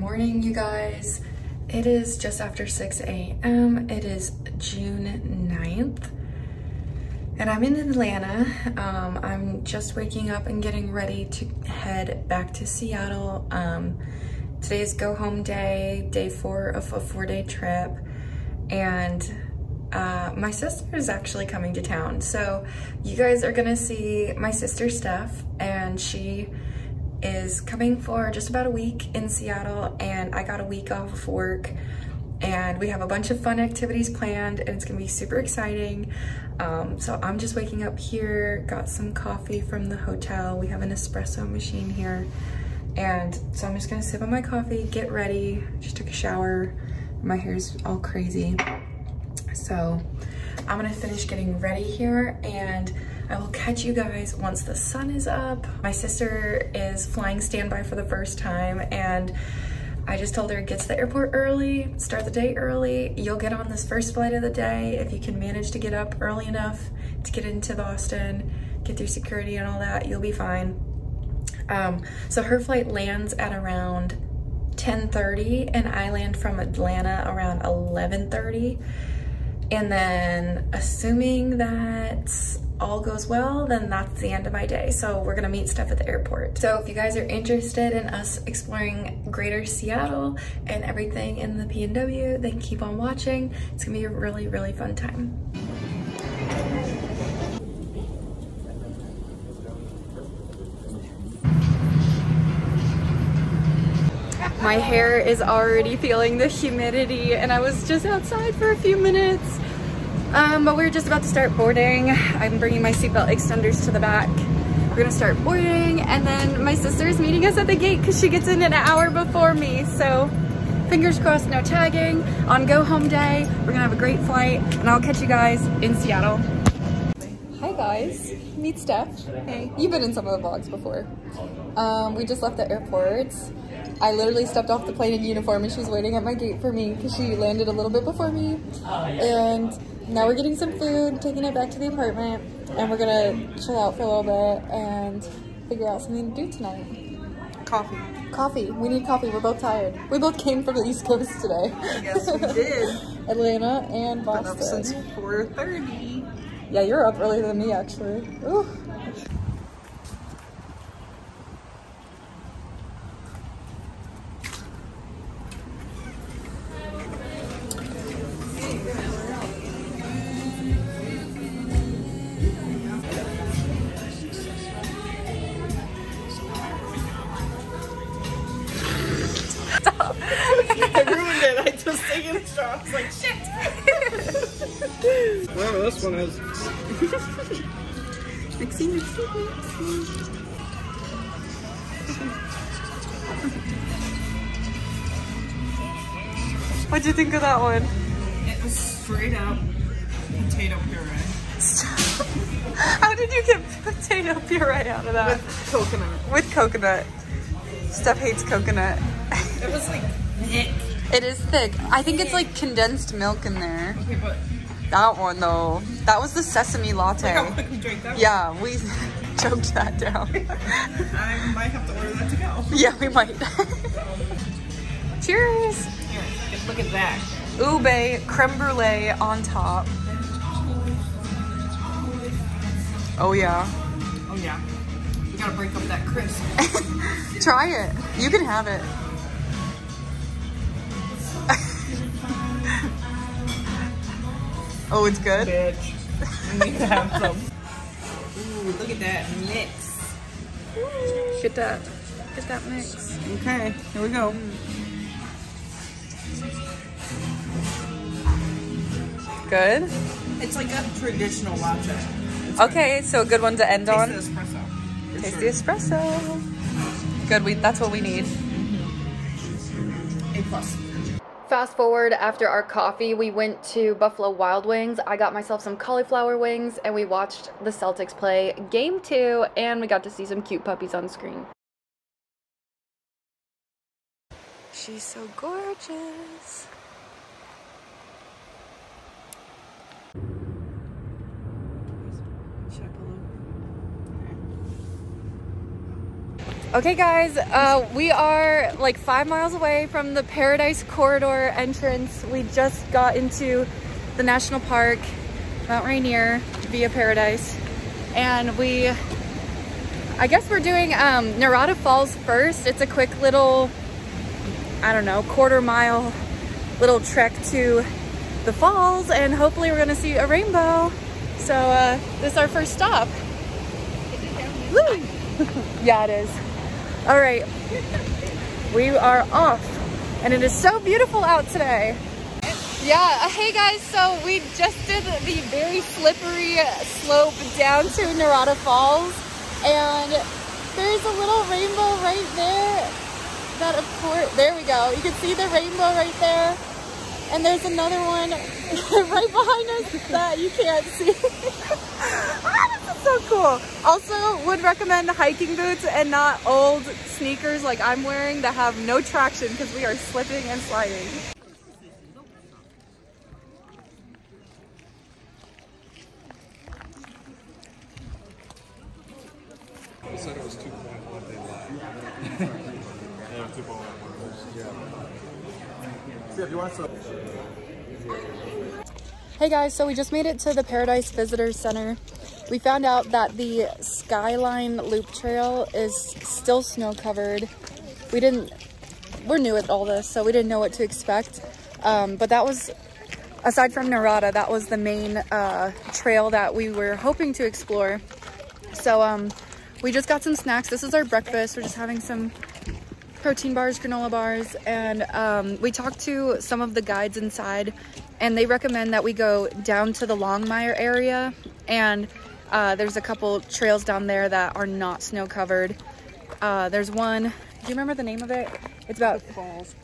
morning, you guys. It is just after 6 a.m. It is June 9th, and I'm in Atlanta. I'm just waking up and getting ready to head back to Seattle. Today is go home day, day 4 of a 4-day trip, and my sister is actually coming to town. So you guys are gonna see my sister Steph, and she is coming for just about a week in Seattle, and I got a week off of work, and we have a bunch of fun activities planned, and it's gonna be super exciting. So I'm just waking up here, got some coffee from the hotel. We have an espresso machine here, and so I'm just gonna sip on my coffee, get ready. Just took a shower, my hair's all crazy. So I'm gonna finish getting ready here, and I will catch you guys once the sun is up. My sister is flying standby for the first time, and I just told her, get to the airport early, start the day early. You'll get on this first flight of the day if you can manage to get up early enough to get into Boston, get through security and all that, you'll be fine. So her flight lands at around 10:30, and I land from Atlanta around 11:30. And then, assuming that all goes well, then that's the end of my day. So we're gonna meet Steph at the airport. So if you guys are interested in us exploring greater Seattle and everything in the PNW, then keep on watching. It's gonna be a really, really fun time. My hair is already feeling the humidity, and I was just outside for a few minutes, but we're just about to start boarding. I'm bringing my seatbelt extenders to the back. We're gonna start boarding, and then my sister's meeting us at the gate because she gets in an hour before me, so fingers crossed no tagging. On go home day, we're gonna have a great flight, and I'll catch you guys in Seattle. Hi guys, meet Steph. Hey, you've been in some of the vlogs before. We just left the airport. I literally stepped off the plane in uniform, and she was waiting at my gate for me because she landed a little bit before me. And now we're getting some food, taking it back to the apartment, and we're gonna chill out for a little bit and figure out something to do tonight. Coffee. Coffee. We need coffee. We're both tired. We both came from the East Coast today. Yes, we did. Atlanta and Boston. Been up since 4:30. Yeah, you're up earlier than me, actually. Ooh. What'd you think of that one? It was straight up potato puree. Stop. How did you get potato puree out of that? With coconut. With coconut. Steph hates coconut. It was like thick. It is thick. I think it's like condensed milk in there. Okay, but that one though, that was the sesame latte. Look how quick we drank that one. Yeah, we choked that down. I might have to order that to go. Yeah, we might. Cheers. Here, just look at that. Ube creme brulee on top. Oh yeah. Oh yeah. You gotta break up that crisp. Try it. You can have it. Oh, it's good? Bitch. I need to have some. Ooh, look at that mix. Ooh. Get that mix. Okay, here we go. Good? It's like a traditional latte. It's okay, good. So a good one to end on? Taste the espresso. Taste the espresso. Good, that's what we need. A plus. Fast forward, after our coffee, we went to Buffalo Wild Wings. I got myself some cauliflower wings, and we watched the Celtics play Game 2, and we got to see some cute puppies on screen. She's so gorgeous. Okay guys, we are like 5 miles away from the Paradise Corridor entrance. We just got into the national park, Mount Rainier via Paradise, and I guess we're doing Narada Falls first. It's a quick little, I don't know, quarter mile little trek to the falls, and hopefully we're gonna see a rainbow. So this is our first stop. Woo! Yeah, it is. All right, we are off, and it is so beautiful out today. Yeah, hey guys, so we just did the very slippery slope down to Narada Falls, and there's a little rainbow right there. That, of course, there we go. You can see the rainbow right there, and there's another one right behind us that you can't see. So cool. Also would recommend hiking boots and not old sneakers like I'm wearing that have no traction, because we are slipping and sliding. They said it was 2.1, they lied. Yeah, 2.1. Yeah. See if you want some. Hey guys, so we just made it to the Paradise Visitor Center. We found out that the Skyline Loop Trail is still snow covered. We're new at all this, so we didn't know what to expect. But that was, aside from Narada, that was the main trail that we were hoping to explore. So we just got some snacks. This is our breakfast. We're just having some protein bars, granola bars, and we talked to some of the guides inside, and they recommend that we go down to the Longmire area, and there's a couple trails down there that are not snow covered. There's one, do you remember the name of it? It's about falls,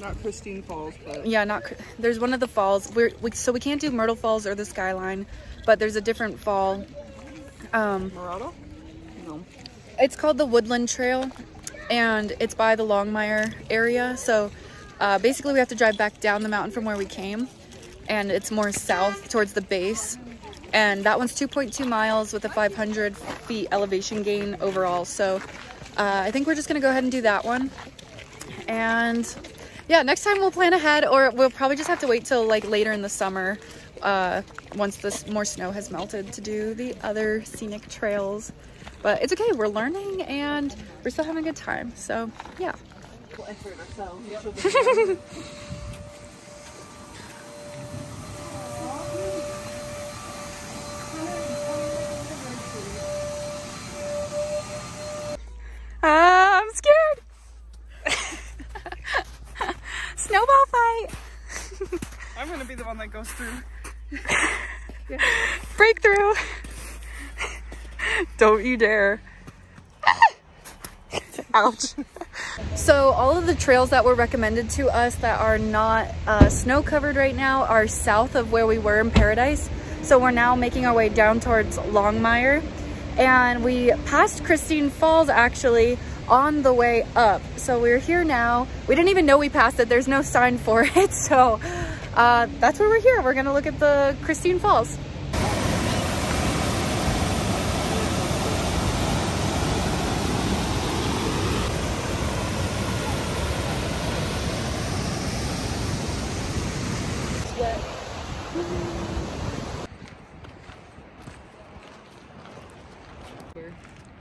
not Christine Falls, but yeah, not, there's one of the falls. So we can't do Myrtle Falls or the Skyline, but there's a different fall. Murado? No. It's called the Woodland Trail, and it's by the Longmire area. So basically we have to drive back down the mountain from where we came, and it's more south towards the base. And that one's 2.2 miles with a 500 feet elevation gain overall. So I think we're just gonna go ahead and do that one. And yeah, next time we'll plan ahead, or we'll probably just have to wait till like later in the summer, once this more snow has melted, to do the other scenic trails. But it's okay, we're learning and we're still having a good time. So yeah. We'll enter it ourselves. I'm scared. Snowball fight. I'm gonna be the one that goes through. Yeah. Breakthrough. Don't you dare. Ouch. So all of the trails that were recommended to us that are not snow covered right now are south of where we were in Paradise. So we're now making our way down towards Longmire. And we passed Christine Falls actually on the way up. So we're here now. We didn't even know we passed it. There's no sign for it. So that's where we're here. We're gonna look at the Christine Falls.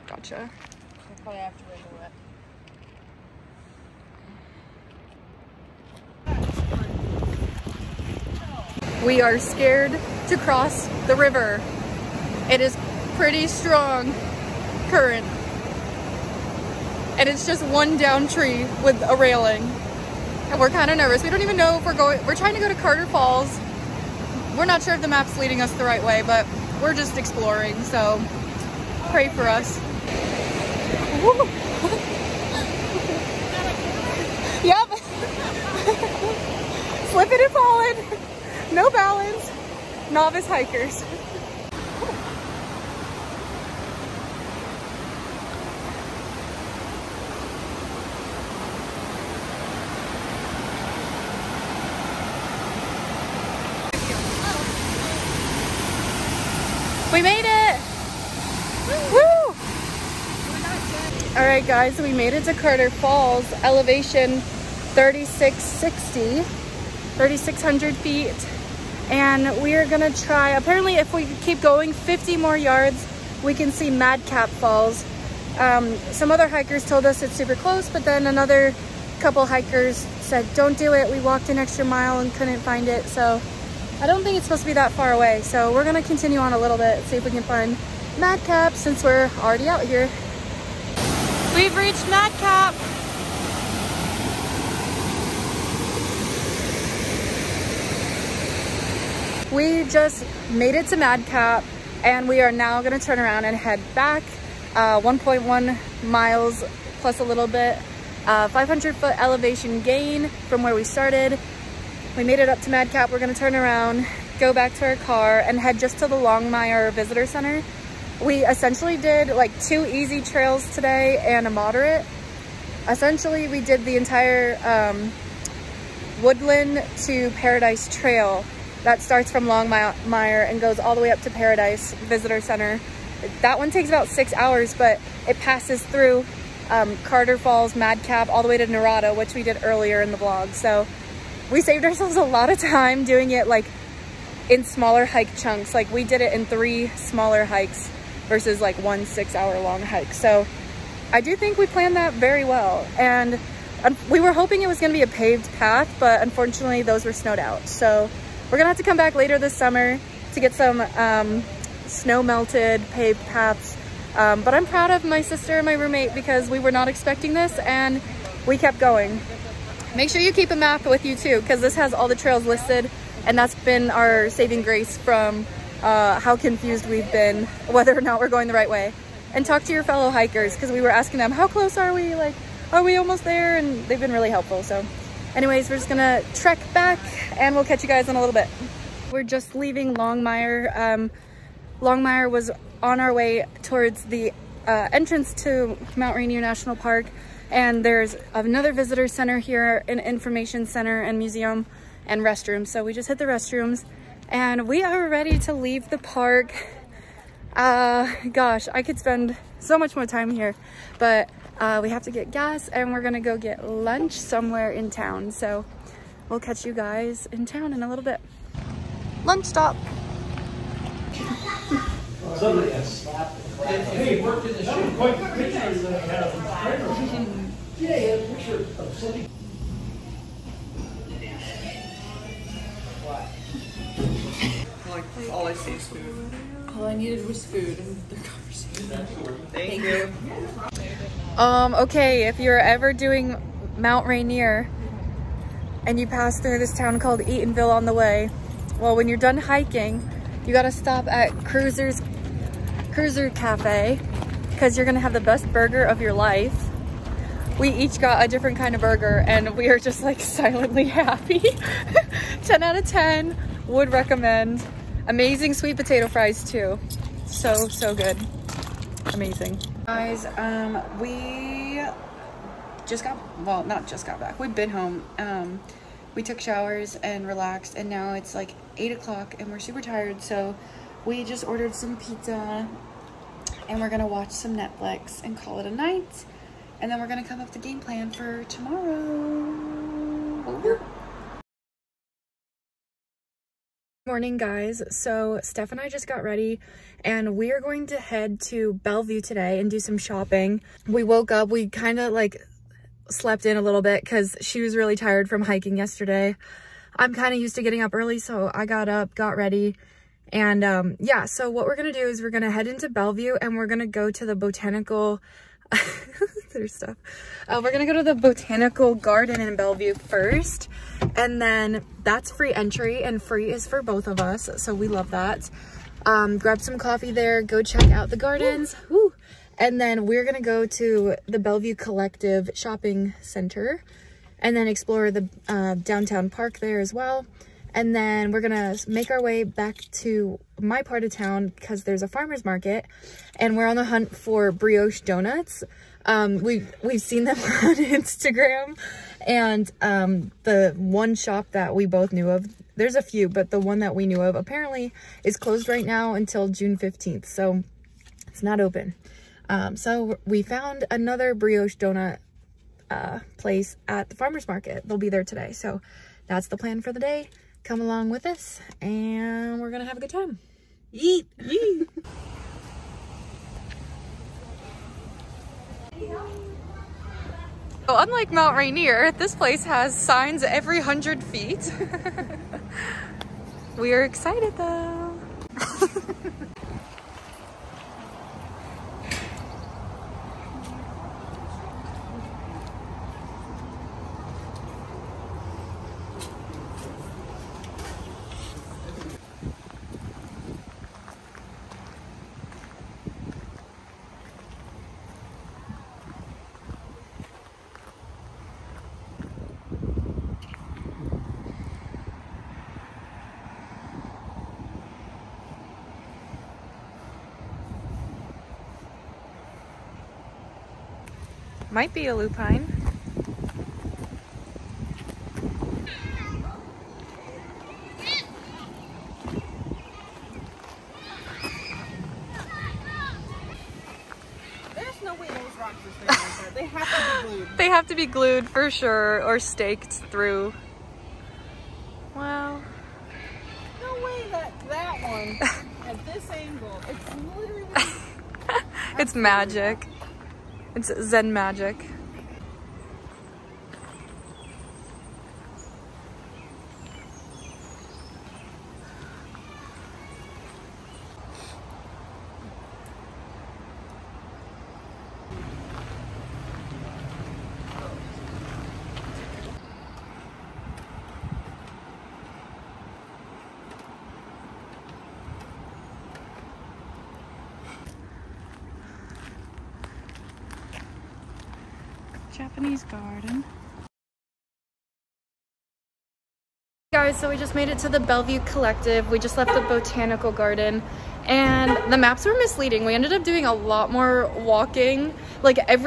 Gotcha. I'll probably have to wiggle it. We are scared to cross the river. It is pretty strong current. And it's just one down tree with a railing. And we're kind of nervous. We don't even know if we're going. We're trying to go to Carter Falls. We're not sure if the map's leading us the right way, but we're just exploring, so pray for us. Yep. Slipping and falling. No balance. Novice hikers. We made it. Woo! All right, guys, so we made it to Carter Falls, elevation 3,600 feet. And we are gonna try, apparently if we keep going 50 more yards, we can see Madcap Falls. Some other hikers told us it's super close, but then another couple hikers said, don't do it. We walked an extra mile and couldn't find it. So I don't think it's supposed to be that far away. So we're gonna continue on a little bit, see if we can find Madcap since we're already out here. We've reached Madcap. We just made it to Madcap and we are now gonna turn around and head back 1.1 miles plus a little bit, 500 foot elevation gain from where we started. We made it up to Madcap. We're gonna turn around, go back to our car and head just to the Longmire Visitor Center. We essentially did like 2 easy trails today and a moderate. Essentially we did the entire Woodland to Paradise Trail. That starts from Longmire and goes all the way up to Paradise Visitor Center. That one takes about 6 hours, but it passes through Carter Falls, Madcap, all the way to Narada, which we did earlier in the vlog. So we saved ourselves a lot of time doing it like in smaller hike chunks. Like we did it in 3 smaller hikes versus like 1 6-hour long hike. So I do think we planned that very well. And we were hoping it was gonna be a paved path, but unfortunately those were snowed out. So we're gonna have to come back later this summer to get some snow melted paved paths. But I'm proud of my sister and my roommate because we were not expecting this and we kept going. Make sure you keep a map with you too, because this has all the trails listed and that's been our saving grace from how confused we've been, whether or not we're going the right way. And talk to your fellow hikers because we were asking them, how close are we? Like, are we almost there? And they've been really helpful, so. Anyways, we're just gonna trek back and we'll catch you guys in a little bit. We're just leaving Longmire. Longmire was on our way towards the entrance to Mount Rainier National Park. And there's another visitor center here, an information center and museum and restrooms. So we just hit the restrooms and we are ready to leave the park. Gosh, I could spend so much more time here, but we have to get gas and we're gonna go get lunch somewhere in town. So we'll catch you guys in town in a little bit. Lunch stop. Hey, worked in the shoot quite good pictures that I had of the yeah, he had a picture of something. What? All I see is food. All I needed was food and the conversation. Thank you. Okay, if you're ever doing Mount Rainier and you pass through this town called Eatonville on the way, well, when you're done hiking, you gotta stop at Cruiser Cafe because you're gonna have the best burger of your life. We each got a different kind of burger and we are just like silently happy. 10 out of 10, would recommend. Amazing sweet potato fries too. So, so good. Amazing. Guys, we just got, well, not just got back, we've been home. We took showers and relaxed and now it's like 8 o'clock and we're super tired. So we just ordered some pizza and we're gonna watch some Netflix and call it a night. And then we're gonna come up with the game plan for tomorrow. Over. Morning, guys. So Steph and I just got ready and we are going to head to Bellevue today and do some shopping. We woke up, we kind of like slept in a little bit because she was really tired from hiking yesterday. I'm kind of used to getting up early, so I got up, got ready, and yeah, so what we're gonna do is we're gonna head into Bellevue and we're gonna go to the botanical there's stuff. We're gonna go to the botanical garden in Bellevue first. And then that's free entry and free is for both of us. So we love that. Grab some coffee there, go check out the gardens. Woo. And then we're gonna go to the Bellevue Collective Shopping Center and then explore the downtown park there as well. And then we're gonna make our way back to my part of town because there's a farmer's market and we're on the hunt for brioche donuts. We've seen them on Instagram and the one shop that we both knew of, there's a few, but the one that we knew of apparently is closed right now until June 15th. So it's not open. So we found another brioche donut place at the farmer's market. They'll be there today. So that's the plan for the day. Come along with us and we're gonna have a good time. Yeet! Yeet! So unlike Mount Rainier, this place has signs every 100 feet. We are excited though. Might be a lupine. There's no way those rocks are staying like that. They have to be glued. They have to be glued for sure, or staked through. Wow. No way that one at this angle. It's literally. It's magic. It's Zen magic. Japanese garden. Hey guys, so we just made it to the Bellevue Collective. We just left the botanical garden and the maps were misleading. We ended up doing a lot more walking. Like I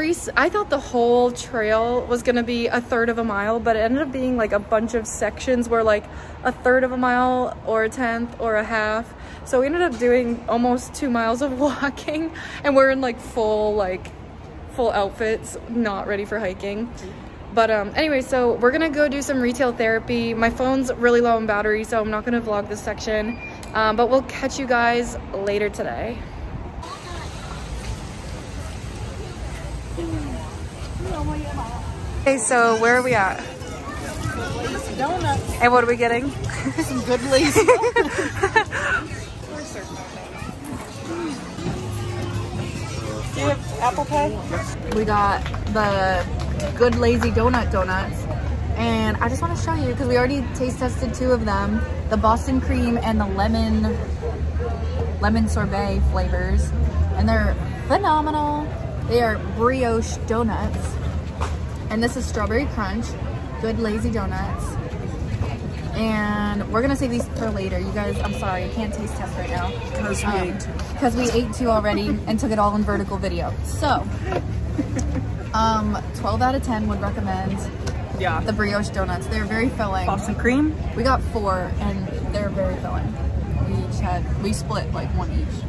thought the whole trail was gonna be 1/3 of a mile, but it ended up being like a bunch of sections where like 1/3 of a mile or 1/10 or 1/2. So we ended up doing almost 2 miles of walking and we're in like full outfits, not ready for hiking. But anyway, so we're gonna go do some retail therapy. My phone's really low on battery, so I'm not gonna vlog this section, but we'll catch you guys later today. Okay, so where are we at? Good lazy donuts. And what are we getting? Some good lazy donuts. Do you have apple pie? We got the good lazy donuts, and I just want to show you because we already taste tested 2 of them, the Boston cream and the lemon sorbet flavors, and they're phenomenal. They are brioche donuts, and this is strawberry crunch, good lazy donuts, and we're gonna save these for later. You guys, I'm sorry, I can't taste test right now because we ate 2 already and took it all in vertical video. So 12 out of 10 would recommend. Yeah, the brioche donuts, they're very filling. Boston cream, we got 4 and they're very filling. We split like 1 each.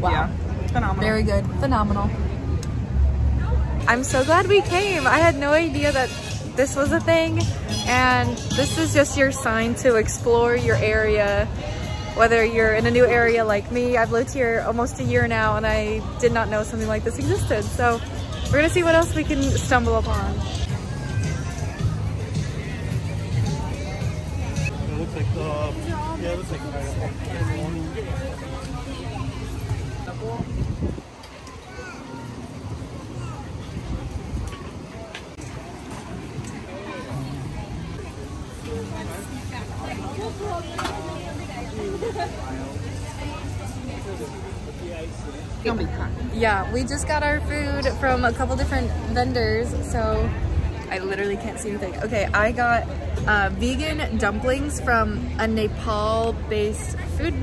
Wow. Yeah, phenomenal. Very good, phenomenal. I'm so glad we came. I had no idea that this was a thing, and this is just your sign to explore your area. Whether you're in a new area like me, I've lived here almost a year now and I did not know something like this existed. So we're gonna see what else we can stumble upon. It looks like the, yeah, it looks like pineapple. Yeah, we just got our food from a couple different vendors, so I literally can't see anything. Okay, I got vegan dumplings from a Nepal-based food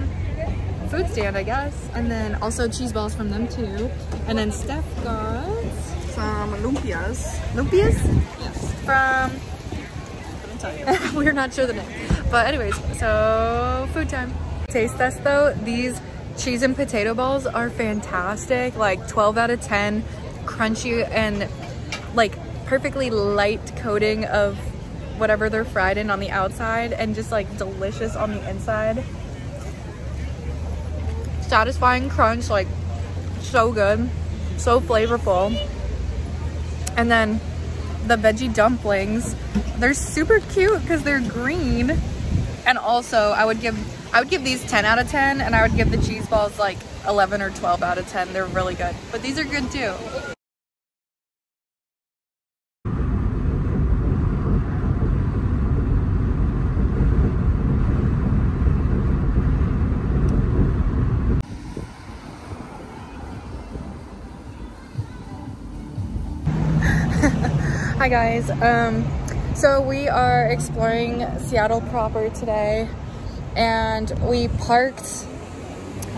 stand, I guess, and then also cheese balls from them too. And then Steph got some lumpias. Lumpias? Yes. From. We're not sure the name, but anyways, so food time. Taste test though, these Cheese and potato balls are fantastic, like 12 out of 10, crunchy and like perfectly light coating of whatever they're fried in on the outside and just like delicious on the inside. Satisfying crunch, like so good, so flavorful. And then the veggie dumplings, they're super cute because they're green. And also I would give these 10 out of 10 and I would give the cheese balls like 11 or 12 out of 10. They're really good, but these are good too. Hi guys, so we are exploring Seattle proper today, and we parked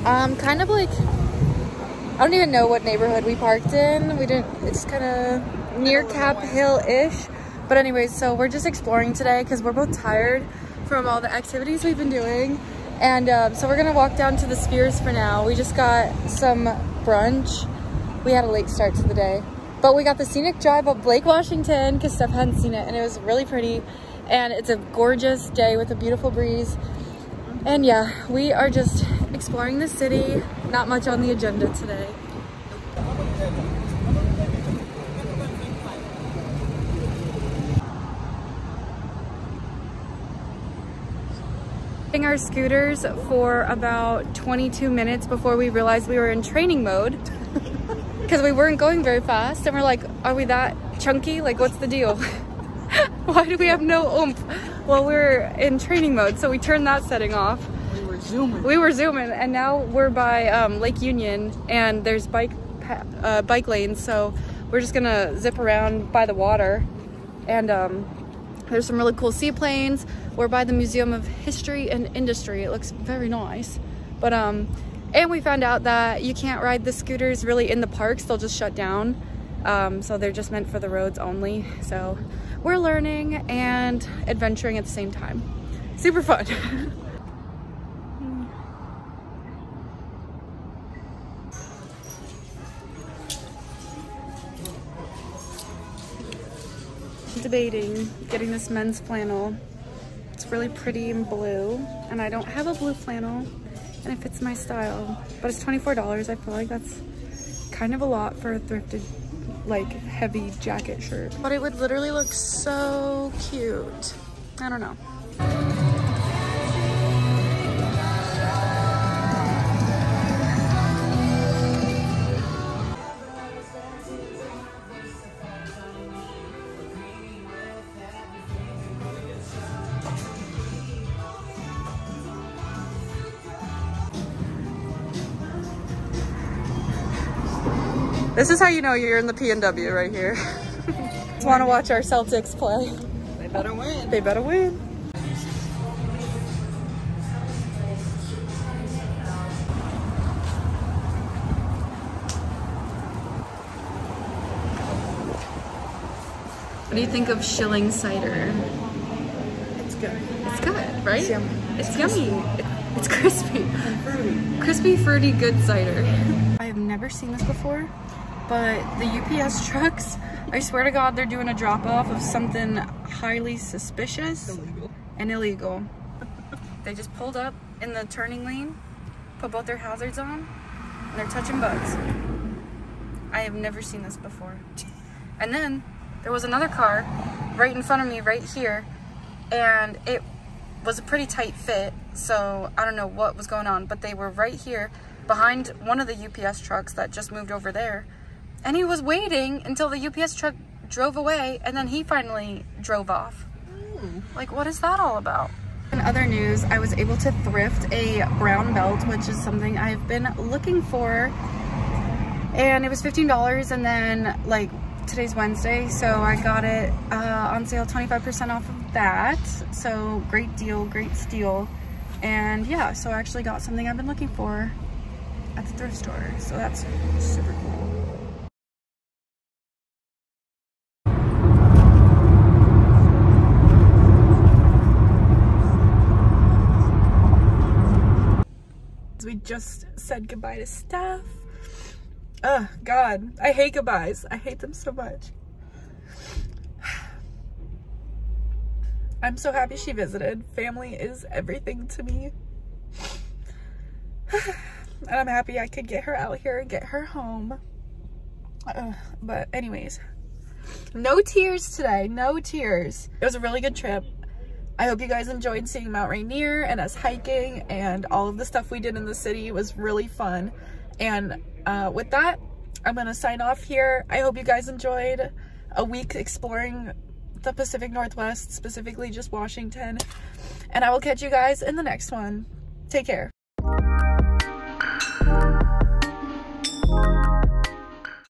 kind of like, I don't even know what neighborhood we parked in. We didn't, it's kind of near Cap Hill-ish, but anyways, so we're just exploring today because we're both tired from all the activities we've been doing, and so we're gonna walk down to the Spheres for now. We just got some brunch. We had a late start to the day, but we got the scenic drive up Blake, Washington, because Steph hadn't seen it, and it was really pretty, and it's a gorgeous day with a beautiful breeze. And yeah, we are just exploring the city. Not much on the agenda today. Taking our scooters for about 22 minutes before we realized we were in training mode. Because we weren't going very fast, and we're like, are we that chunky? Like, what's the deal? Why do we have no oomph? Well, we're in training mode, so we turned that setting off. We were zooming, and now we're by Lake Union, and there's bike lanes, so we're just gonna zip around by the water. And there's some really cool seaplanes. We're by the Museum of History and Industry. It looks very nice, but and we found out that you can't ride the scooters really in the parks. They'll just shut down. So they're just meant for the roads only. So we're learning and adventuring at the same time. Super fun. Debating getting this men's flannel. It's really pretty and blue, and I don't have a blue flannel. And it fits my style, but it's $24. I feel like that's kind of a lot for a thrifted, like, heavy jacket shirt. But it would literally look so cute. I don't know. This is how you know you're in the PNW right here. Just want to watch our Celtics play. They better win. They better win. What do you think of Schilling Cider? It's good. It's good, right? It's yummy. It's crispy. And fruity. Crispy, fruity, good cider. I have never seen this before. But the UPS trucks, I swear to God, they're doing a drop-off of something highly suspicious and illegal. They just pulled up in the turning lane, put both their hazards on, and they're touching bugs. I have never seen this before. And then there was another car right in front of me right here, and it was a pretty tight fit, so I don't know what was going on, but they were right here behind one of the UPS trucks that just moved over there. And he was waiting until the UPS truck drove away, and then he finally drove off. Ooh. Like, what is that all about? In other news, I was able to thrift a brown belt, which is something I've been looking for. And it was $15, and then, like, today's Wednesday, so I got it on sale, 25% off of that. So, great deal, great steal. And, yeah, so I actually got something I've been looking for at the thrift store. So that's super cool. just said goodbye to Steph. Oh, God. I hate goodbyes. I hate them so much. I'm so happy she visited. Family is everything to me. And I'm happy I could get her out here and get her home. But anyways, no tears today. No tears. It was a really good trip. I hope you guys enjoyed seeing Mount Rainier and us hiking, and all of the stuff we did in the city was really fun. And with that, I'm going to sign off here. I hope you guys enjoyed a week exploring the Pacific Northwest, specifically just Washington. And I will catch you guys in the next one. Take care.